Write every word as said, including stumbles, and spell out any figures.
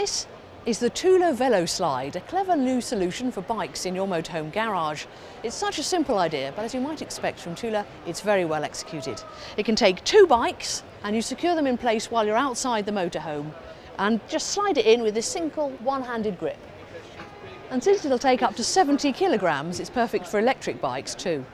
This is the Thule Velo Slide, a clever new solution for bikes in your motorhome garage. It's such a simple idea, but as you might expect from Thule, it's very well executed. It can take two bikes and you secure them in place while you're outside the motorhome and just slide it in with this single one-handed grip. And since it'll take up to seventy kilograms, it's perfect for electric bikes too.